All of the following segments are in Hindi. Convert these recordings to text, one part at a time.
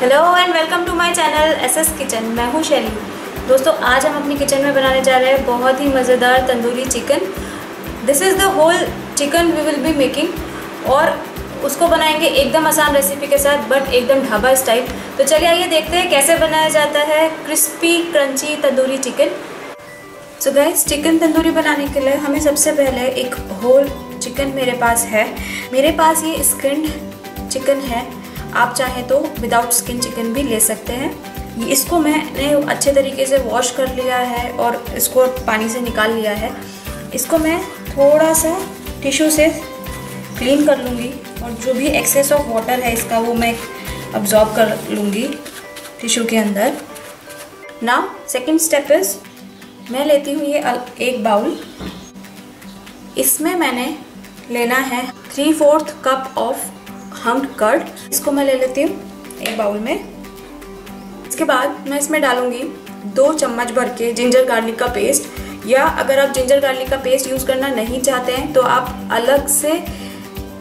Hello and welcome to my channel SS kitchen. मैं हूं शैली। दोस्तों आज हम अपनी किचन में बनाने जा रहे हैं बहुत ही मज़ेदार tandoori chicken. This is the whole chicken we will be making और उसको बनाएंगे एकदम आसान रेसिपी के साथ बट एकदम ढाबा स्टाइल। तो चलिए आइए देखते हैं कैसे बनाया जाता है crispy crunchy tandoori chicken. So guys, chicken tandoori बनाने के लिए हमें सबसे पहले एक होल चिकन मेरे पास है। मेरे पास ये स्किन चिकन है, आप चाहे तो विदाउट स्किन चिकन भी ले सकते हैं। इसको मैंने अच्छे तरीके से वॉश कर लिया है और इसको पानी से निकाल लिया है। इसको मैं थोड़ा सा टिश्यू से क्लीन कर लूँगी और जो भी एक्सेस ऑफ वाटर है इसका वो मैं अब्जॉर्ब कर लूँगी टिश्यू के अंदर। नाउ सेकंड स्टेप इज़, मैं लेती हूँ ये एक बाउल। इसमें मैंने लेना है 3/4 कप ऑफ हम्ड कर्ड। इसको मैं ले लेती हूँ एक बाउल में। इसके बाद मैं इसमें डालूँगी 2 चम्मच भर के जिंजर गार्लिक का पेस्ट, या अगर आप जिंजर गार्लिक का पेस्ट यूज़ करना नहीं चाहते हैं तो आप अलग से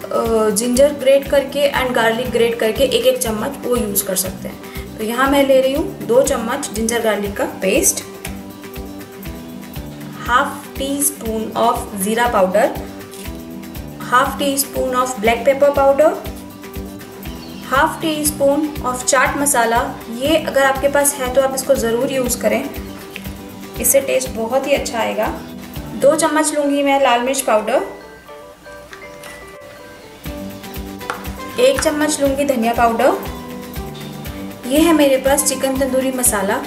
जिंजर ग्रेट करके एंड गार्लिक ग्रेट करके 1-1 चम्मच वो यूज़ कर सकते हैं। तो यहाँ मैं ले रही हूँ 2 चम्मच जिंजर गार्लिक का पेस्ट, 1/2 टी स्पून ऑफ ज़ीरा powder, 1/2 teaspoon of black pepper powder, 1/2 teaspoon of chaat masala. ये अगर आपके पास है तो आप इसको ज़रूर यूज़ करें, इससे टेस्ट बहुत ही अच्छा आएगा। 2 चम्मच लूँगी मैं लाल मिर्च पाउडर, 1 चम्मच लूँगी धनिया पाउडर। ये है मेरे पास चिकन तंदूरी मसाला।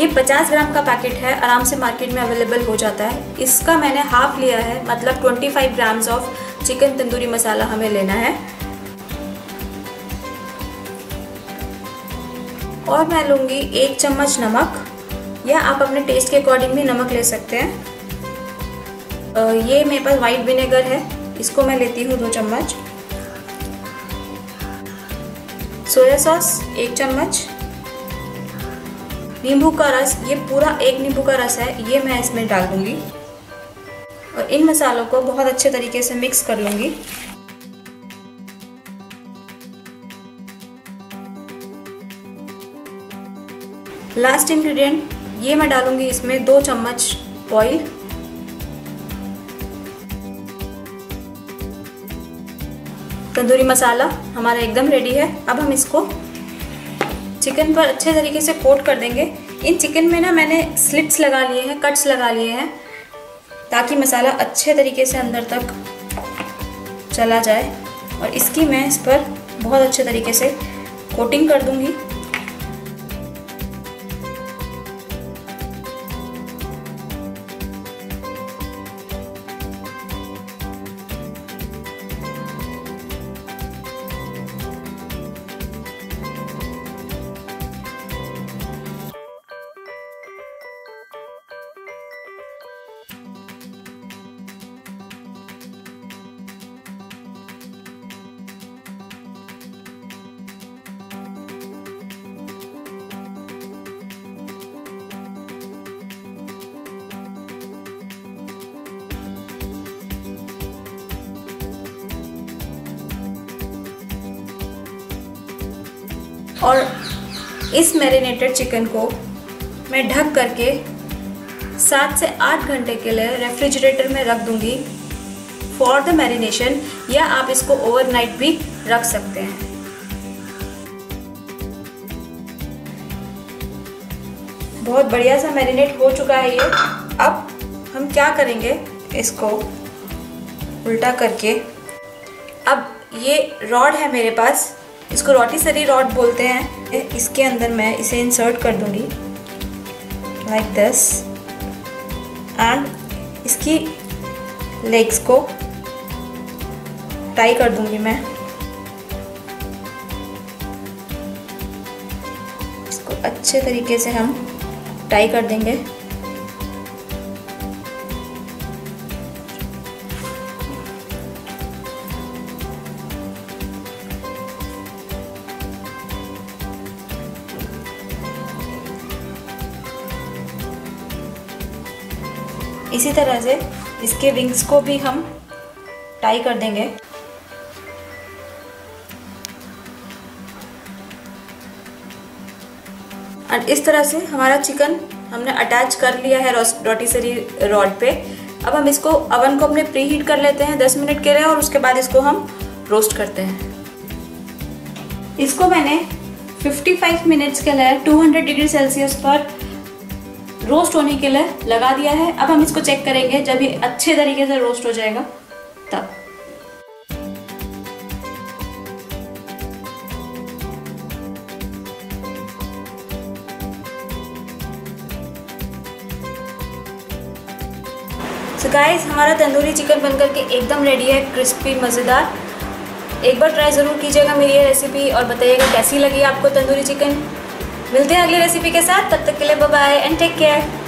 ये 50 ग्राम का पैकेट है, आराम से मार्केट में अवेलेबल हो जाता है। इसका मैंने हाफ लिया है, मतलब 25 grams of chicken tandoori masala हमें लेना है। और मैं लूँगी 1 चम्मच नमक, या आप अपने टेस्ट के अकॉर्डिंग भी नमक ले सकते हैं। ये मेरे पास वाइट विनेगर है, इसको मैं लेती हूँ 2 चम्मच। सोया सॉस 1 चम्मच, नींबू का रस, ये पूरा 1 नींबू का रस है, ये मैं इसमें डाल दूँगी और इन मसालों को बहुत अच्छे तरीके से मिक्स कर लूँगी। लास्ट इंग्रेडिएंट, ये मैं डालूँगी इसमें 2 चम्मच ऑयल। तंदूरी मसाला हमारा एकदम रेडी है। अब हम इसको चिकन पर अच्छे तरीके से कोट कर देंगे। इन चिकन में ना मैंने स्लिट्स लगा लिए हैं, कट्स लगा लिए हैं, ताकि मसाला अच्छे तरीके से अंदर तक चला जाए। और इसकी मैं इस पर बहुत अच्छे तरीके से कोटिंग कर दूंगी। और इस मैरिनेटेड चिकन को मैं ढक करके 7 से 8 घंटे के लिए रेफ्रिजरेटर में रख दूंगी फॉर द मैरिनेशन, या आप इसको ओवरनाइट भी रख सकते हैं। बहुत बढ़िया सा मैरिनेट हो चुका है ये। अब हम क्या करेंगे, इसको उल्टा करके, अब ये रॉड है मेरे पास, इसको रोटीसरी रॉड बोलते हैं, इसके अंदर मैं इसे इंसर्ट कर दूंगी लाइक दिस एंड इसकी लेग्स को टाई कर दूंगी मैं। इसको अच्छे तरीके से हम टाई कर देंगे। इसी तरह से इसके विंग्स को भी हम टाई कर देंगे। और इस तरह से हमारा चिकन हमने अटैच कर लिया है रोटीसरी रॉड पे। अब हम इसको ओवन को अपने प्री हीट कर लेते हैं 10 मिनट के लिए और उसके बाद इसको हम रोस्ट करते हैं। इसको मैंने 55 मिनट्स के लिए 200 डिग्री सेल्सियस पर रोस्ट होने के लिए लगा दिया है। अब हम इसको चेक करेंगे जब ये अच्छे तरीके से रोस्ट हो जाएगा तब। सो गाइस, हमारा तंदूरी चिकन बनकर के एकदम रेडी है, क्रिस्पी मज़ेदार। एक बार ट्राई ज़रूर कीजिएगा मेरी ये रेसिपी और बताइएगा कैसी लगी आपको तंदूरी चिकन। मिलते हैं अगली रेसिपी के साथ, तब तक के लिए bye bye and take care.